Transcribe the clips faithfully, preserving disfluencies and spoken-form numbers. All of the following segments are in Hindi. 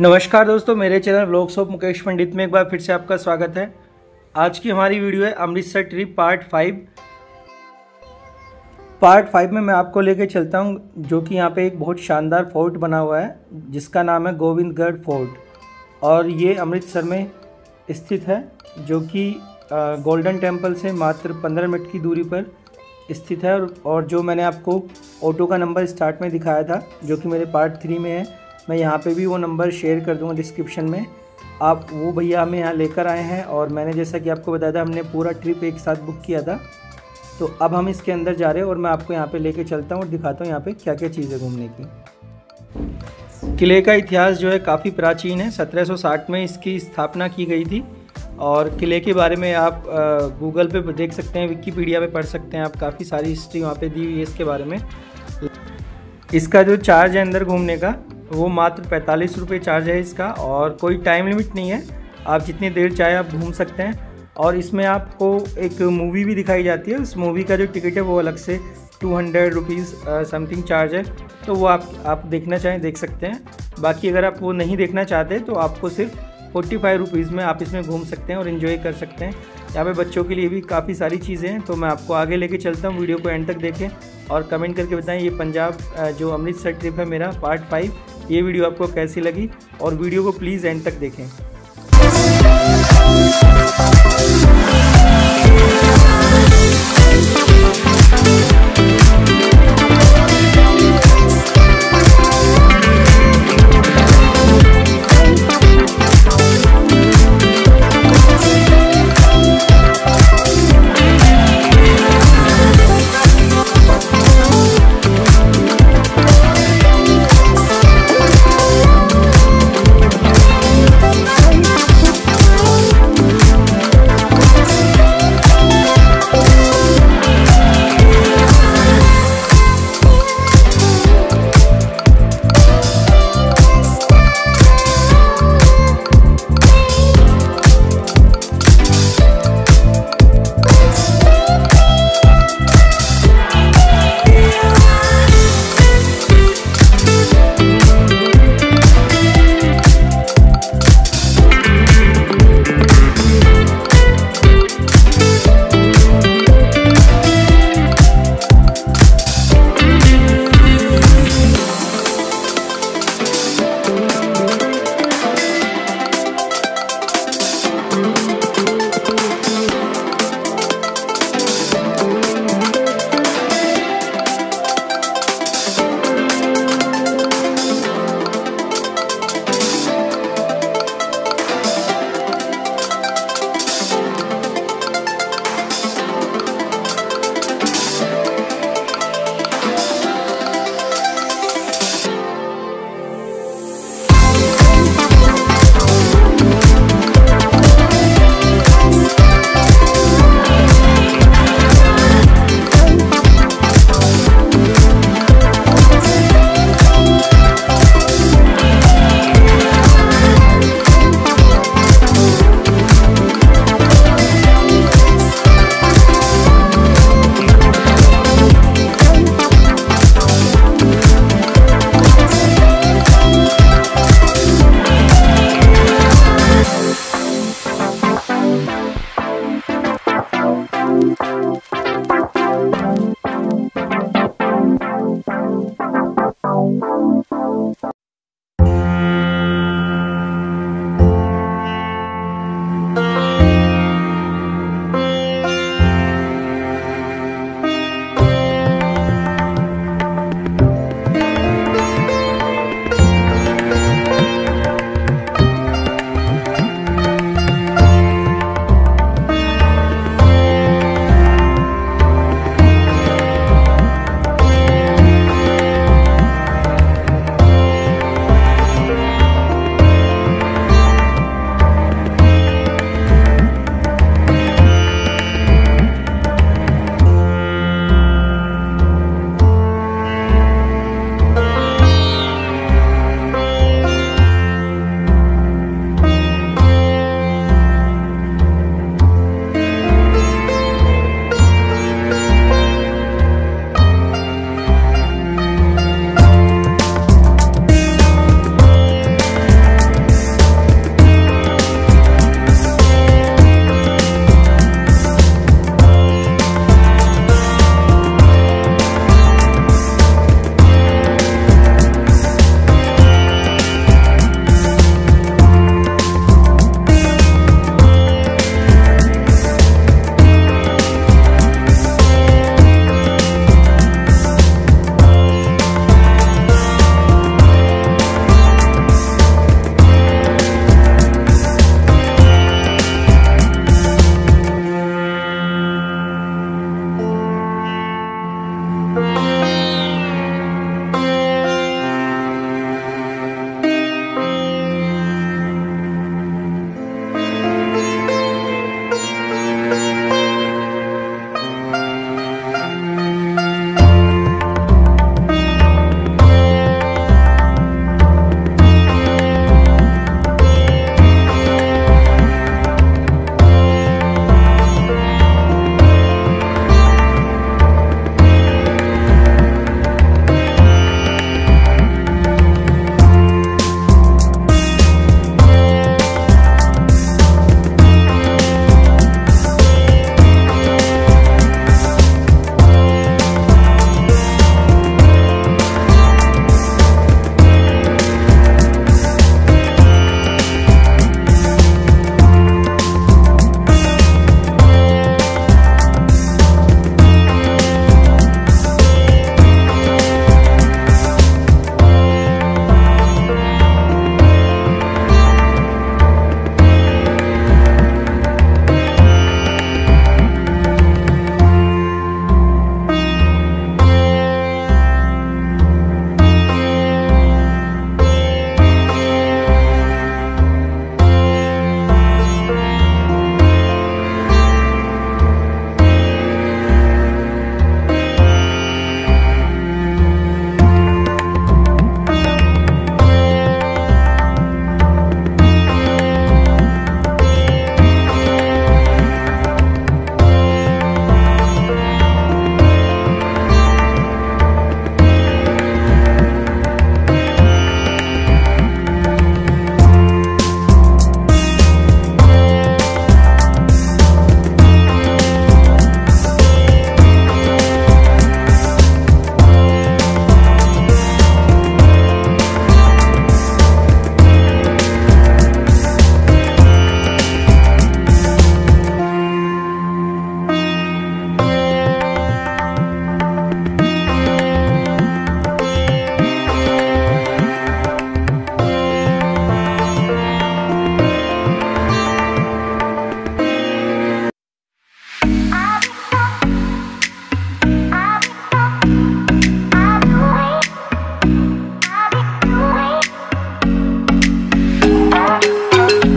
नमस्कार दोस्तों, मेरे channel vlogs of Mukesh Pandit में एक बार फिर से आपका स्वागत है। आज की हमारी वीडियो है Amritsar trip part five. Part five में मैं आपको लेके चलता हूँ, जो कि यहाँ पे एक बहुत शानदार फोर्ट बना हुआ है जिसका नाम है गोविंदगढ़ फोर्ट, और ये अमृतसर में स्थित है, जो कि गोल्डन टेम्पल से मात्र पंद्रह मिनट की दूरी पर स्थित है। और जो मैंने आपको ऑटो का नंबर स्टार्ट में दिखाया था, जो कि मेरे पार्ट थ्री में है, मैं यहाँ पे भी वो नंबर शेयर कर दूँगा डिस्क्रिप्शन में। आप वो भैया हमें यहाँ लेकर आए हैं, और मैंने जैसा कि आपको बताया था, हमने पूरा ट्रिप एक साथ बुक किया था। तो अब हम इसके अंदर जा रहे हैं और मैं आपको यहाँ पे लेके चलता हूँ और दिखाता हूँ यहाँ पे क्या क्या चीज़ें घूमने की। किले का इतिहास जो है काफ़ी प्राचीन है। सत्रह सौ साठ में इसकी स्थापना की गई थी, और किले के बारे में आप गूगल पर देख सकते हैं, विकीपीडिया पर पढ़ सकते हैं, आप काफ़ी सारी हिस्ट्री वहाँ पर दी हुई है इसके बारे में। इसका जो चार्ज है अंदर घूमने का, वो मात्र पैंतालीस रुपये चार्ज है इसका, और कोई टाइम लिमिट नहीं है, आप जितनी देर चाहे आप घूम सकते हैं। और इसमें आपको एक मूवी भी दिखाई जाती है, उस मूवी का जो टिकट है वो अलग से two hundred rupees something charge है, तो वो आप आप देखना चाहें देख सकते हैं। बाकी अगर आप वो नहीं देखना चाहते तो आपको सिर्फ फोर्टी फाइव रुपीज़ में आप इसमें घूम सकते हैं और इन्जॉय कर सकते हैं। यहाँ पे बच्चों के लिए भी काफ़ी सारी चीज़ें हैं, तो मैं आपको आगे लेके चलता हूँ। वीडियो को एंड तक देखें और कमेंट करके बताएं ये पंजाब जो अमृतसर ट्रिप है मेरा पार्ट फाइव, ये वीडियो आपको कैसी लगी, और वीडियो को प्लीज़ एंड तक देखें।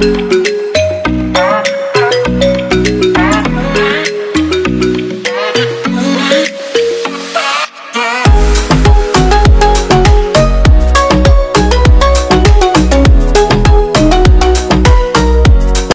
है।